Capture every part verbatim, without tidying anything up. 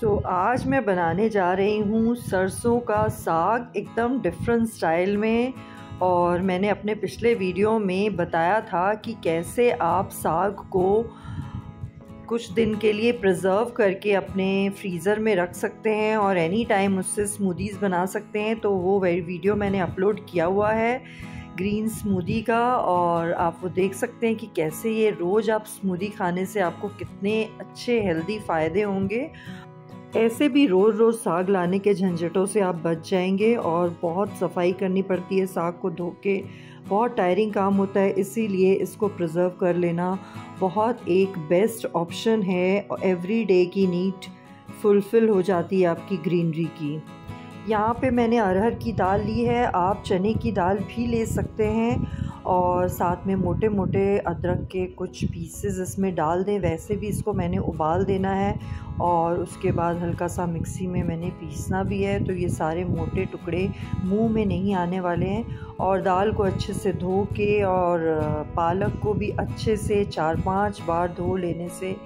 सो so, आज मैं बनाने जा रही हूँ सरसों का साग एकदम डिफरेंट स्टाइल में। और मैंने अपने पिछले वीडियो में बताया था कि कैसे आप साग को कुछ दिन के लिए प्रिजर्व करके अपने फ्रीज़र में रख सकते हैं और एनी टाइम उससे स्मूदीज़ बना सकते हैं। तो वो वीडियो मैंने अपलोड किया हुआ है ग्रीन स्मूदी का, और आप वो देख सकते हैं कि कैसे ये रोज़ आप स्मूदी खाने से आपको कितने अच्छे हेल्दी फ़ायदे होंगे। ऐसे भी रोज़ रोज़ साग लाने के झंझटों से आप बच जाएंगे। और बहुत सफाई करनी पड़ती है साग को धो के, बहुत टायरिंग काम होता है, इसीलिए इसको प्रिजर्व कर लेना बहुत एक बेस्ट ऑप्शन है। एवरी डे की नीड फुलफ़िल हो जाती है आपकी ग्रीनरी की। यहाँ पे मैंने अरहर की दाल ली है, आप चने की दाल भी ले सकते हैं। और साथ में मोटे मोटे अदरक के कुछ पीसेस इसमें डाल दें। वैसे भी इसको मैंने उबाल देना है और उसके बाद हल्का सा मिक्सी में मैंने पीसना भी है, तो ये सारे मोटे टुकड़े मुंह में नहीं आने वाले हैं। और दाल को अच्छे से धो के, और पालक को भी अच्छे से चार पाँच बार धो लेने से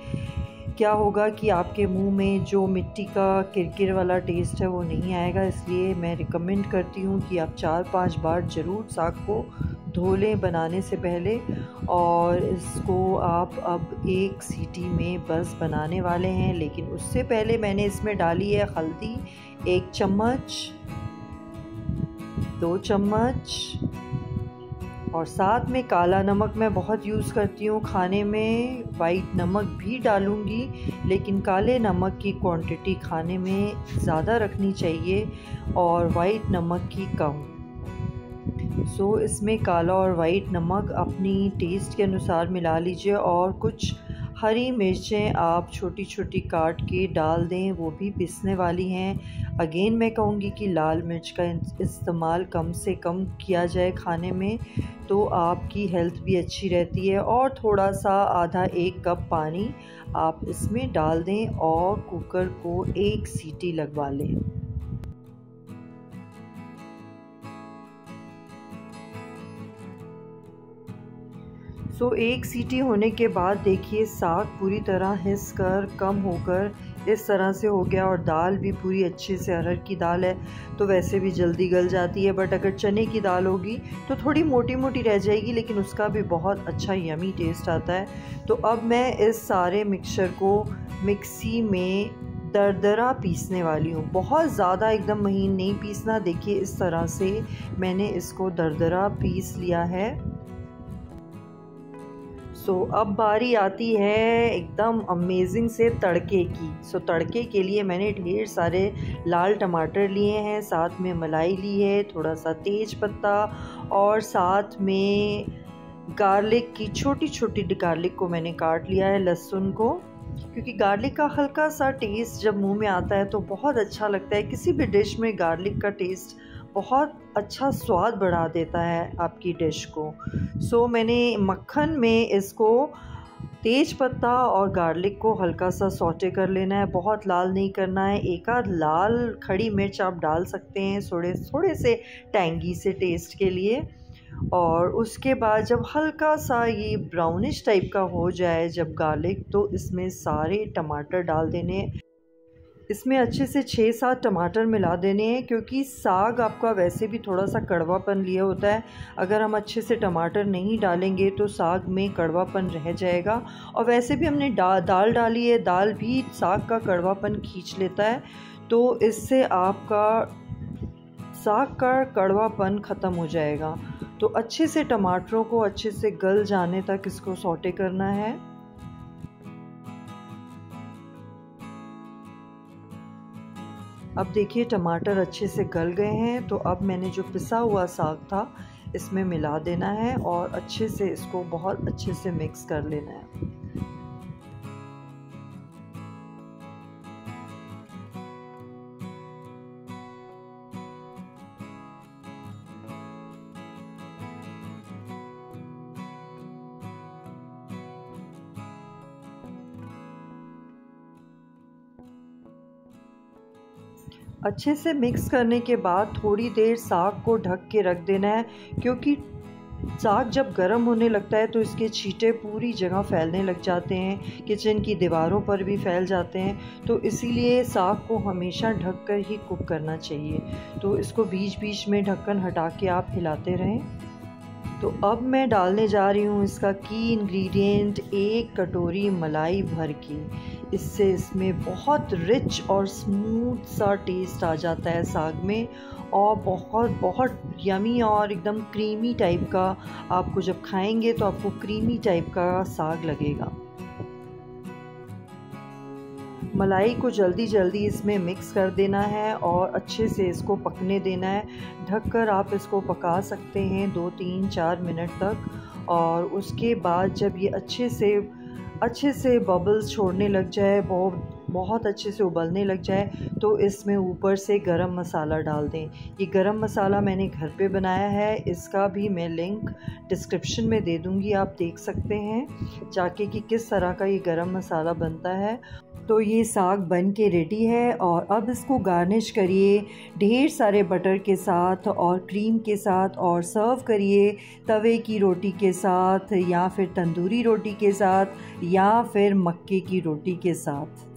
क्या होगा कि आपके मुंह में जो मिट्टी का किरकिर वाला टेस्ट है वो नहीं आएगा। इसलिए मैं रिकमेंड करती हूँ कि आप चार पांच बार ज़रूर साग को धो लें बनाने से पहले। और इसको आप अब एक सीटी में बस बनाने वाले हैं, लेकिन उससे पहले मैंने इसमें डाली है हल्दी एक चम्मच, दो चम्मच, और साथ में काला नमक मैं बहुत यूज़ करती हूँ खाने में। वाइट नमक भी डालूँगी, लेकिन काले नमक की क्वांटिटी खाने में ज़्यादा रखनी चाहिए और वाइट नमक की कम। सो so, इसमें काला और वाइट नमक अपनी टेस्ट के अनुसार मिला लीजिए। और कुछ हरी मिर्चें आप छोटी छोटी काट के डाल दें, वो भी पिसने वाली हैं। अगेन मैं कहूँगी कि लाल मिर्च का इस्तेमाल कम से कम किया जाए खाने में, तो आपकी हेल्थ भी अच्छी रहती है। और थोड़ा सा आधा एक कप पानी आप इसमें डाल दें और कुकर को एक सीटी लगवा लें। सो so, एक सीटी होने के बाद देखिए साग पूरी तरह हिस कर कम होकर इस तरह से हो गया। और दाल भी पूरी अच्छे से, अरहर की दाल है तो वैसे भी जल्दी गल जाती है, बट अगर चने की दाल होगी तो थोड़ी मोटी मोटी रह जाएगी, लेकिन उसका भी बहुत अच्छा यमी टेस्ट आता है। तो अब मैं इस सारे मिक्सचर को मिक्सी में दरदरा पीसने वाली हूँ। बहुत ज़्यादा एकदम महीन नहीं पीसना। देखिए इस तरह से मैंने इसको दरदरा पीस लिया है। सो so, अब बारी आती है एकदम अमेजिंग से तड़के की। सो so, तड़के के लिए मैंने ढेर सारे लाल टमाटर लिए हैं, साथ में मलाई ली है, थोड़ा सा तेज पत्ता, और साथ में गार्लिक की छोटी छोटी गार्लिक को मैंने काट लिया है, लहसुन को, क्योंकि गार्लिक का हल्का सा टेस्ट जब मुंह में आता है तो बहुत अच्छा लगता है। किसी भी डिश में गार्लिक का टेस्ट बहुत अच्छा स्वाद बढ़ा देता है आपकी डिश को। सो so, मैंने मक्खन में इसको तेज पत्ता और गार्लिक को हल्का सा सौटे कर लेना है, बहुत लाल नहीं करना है। एक आध लाल खड़ी मिर्च आप डाल सकते हैं थोड़े थोड़े से टैंगी से टेस्ट के लिए। और उसके बाद जब हल्का सा ये ब्राउनिश टाइप का हो जाए जब गार्लिक, तो इसमें सारे टमाटर डाल देने। इसमें अच्छे से छः सात टमाटर मिला देने हैं, क्योंकि साग आपका वैसे भी थोड़ा सा कड़वापन लिए होता है। अगर हम अच्छे से टमाटर नहीं डालेंगे तो साग में कड़वापन रह जाएगा। और वैसे भी हमने डा, दाल डाली है, दाल भी साग का कड़वापन खींच लेता है, तो इससे आपका साग का कड़वापन ख़त्म हो जाएगा। तो अच्छे से टमाटरों को अच्छे से गल जाने तक इसको सौटे करना है। अब देखिए टमाटर अच्छे से गल गए हैं, तो अब मैंने जो पिसा हुआ साग था इसमें मिला देना है और अच्छे से इसको बहुत अच्छे से मिक्स कर लेना है। अच्छे से मिक्स करने के बाद थोड़ी देर साग को ढक के रख देना है, क्योंकि साग जब गर्म होने लगता है तो इसके छींटे पूरी जगह फैलने लग जाते हैं, किचन की दीवारों पर भी फैल जाते हैं। तो इसीलिए साग को हमेशा ढककर ही कुक करना चाहिए। तो इसको बीच बीच में ढक्कन हटा के आप हिलाते रहें। तो अब मैं डालने जा रही हूँ इसका की इंग्रेडिएंट, एक कटोरी मलाई भर की। इससे इसमें बहुत रिच और स्मूथ सा टेस्ट आ जाता है साग में, और बहुत बहुत यमी और एकदम क्रीमी टाइप का, आपको जब खाएंगे तो आपको क्रीमी टाइप का साग लगेगा। मलाई को जल्दी जल्दी इसमें मिक्स कर देना है और अच्छे से इसको पकने देना है। ढककर आप इसको पका सकते हैं दो तीन चार मिनट तक, और उसके बाद जब ये अच्छे से अच्छे से बबल्स छोड़ने लग जाए, बहुत बहुत अच्छे से उबलने लग जाए, तो इसमें ऊपर से गरम मसाला डाल दें। ये गरम मसाला मैंने घर पे बनाया है, इसका भी मैं लिंक डिस्क्रिप्शन में दे दूँगी, आप देख सकते हैं जाके कि किस तरह का ये गरम मसाला बनता है। तो ये साग बन के रेडी है, और अब इसको गार्निश करिए ढेर सारे बटर के साथ और क्रीम के साथ, और सर्व करिए तवे की रोटी के साथ, या फिर तंदूरी रोटी के साथ, या फिर मक्के की रोटी के साथ।